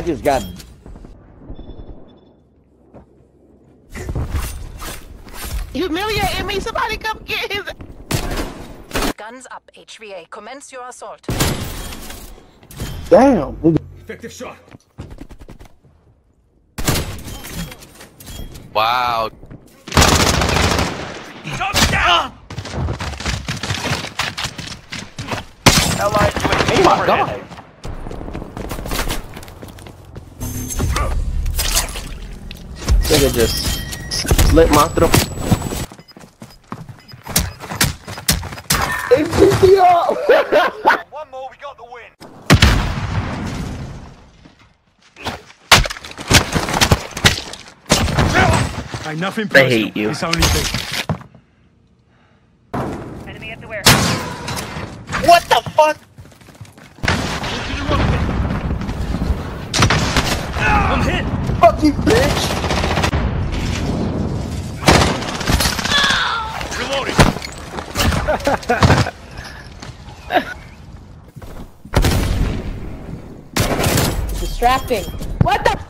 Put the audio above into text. I just got... humiliating me! Somebody come get his... Guns up, HVA. Commence your assault. Damn! Effective shot! Wow! Jump down! Allied with me, my God! Nigga just slit my throat. HVA! One more, we got the win! Hey, nothing personal. They hate you. It's only big. Enemy at the warehouse. What the fuck? I'm hit. Fuck you, bitch. Reloading. Distracting. What the?